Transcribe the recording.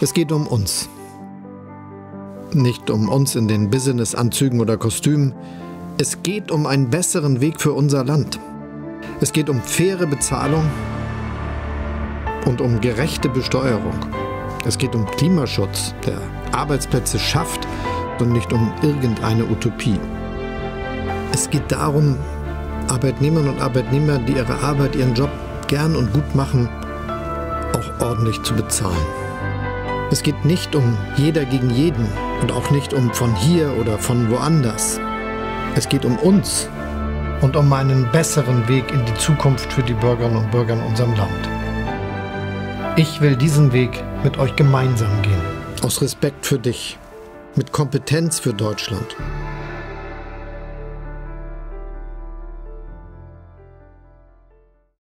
Es geht um uns. Nicht um uns in den Business-Anzügen oder Kostümen. Es geht um einen besseren Weg für unser Land. Es geht um faire Bezahlung und um gerechte Besteuerung. Es geht um Klimaschutz, der Arbeitsplätze schafft und nicht um irgendeine Utopie. Es geht darum, Arbeitnehmerinnen und Arbeitnehmer, die ihre Arbeit, ihren Job gern und gut machen, auch ordentlich zu bezahlen. Es geht nicht um jeder gegen jeden und auch nicht um von hier oder von woanders. Es geht um uns und um einen besseren Weg in die Zukunft für die Bürgerinnen und Bürger in unserem Land. Ich will diesen Weg mit euch gemeinsam gehen. Aus Respekt für dich, mit Kompetenz für Deutschland.